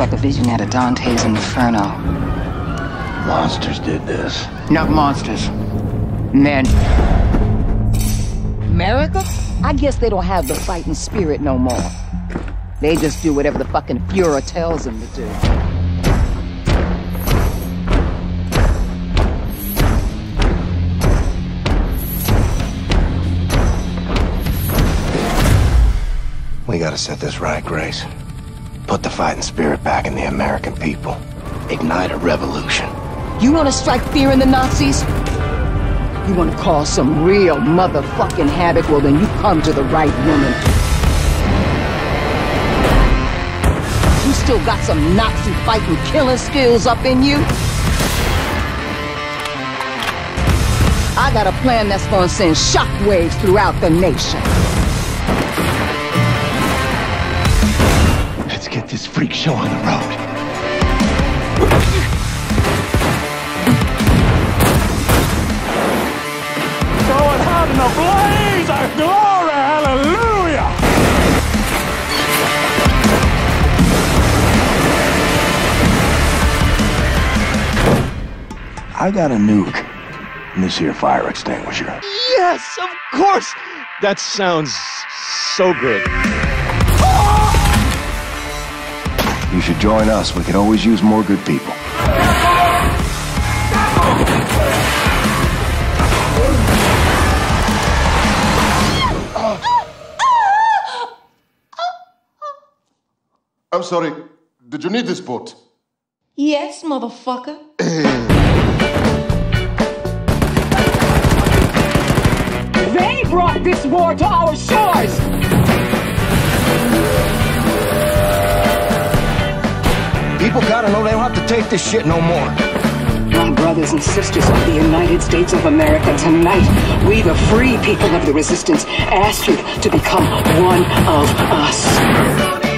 like a vision out of Dante's Inferno. Monsters did this. Not monsters. Men. America? I guess they don't have the fighting spirit no more. They just do whatever the fucking Fuhrer tells them to do. We gotta set this right, Grace. Put the fighting spirit back in the American people. Ignite a revolution. You wanna strike fear in the Nazis? You wanna cause some real motherfucking havoc? Well, then you come to the right woman. You still got some Nazi fighting killing skills up in you? I got a plan that's gonna send shockwaves throughout the nation. Get this freak show on the road. Going out in a blaze of glory, hallelujah! I got a nuke in this here fire extinguisher. Yes, of course! That sounds so good. You should join us. We could always use more good people. I'm sorry. Did you need this boat? Yes, motherfucker. They brought this war to our shores! People gotta know they don't have to take this shit no more. My brothers and sisters of the United States of America, tonight, we the free people of the resistance ask you to become one of us.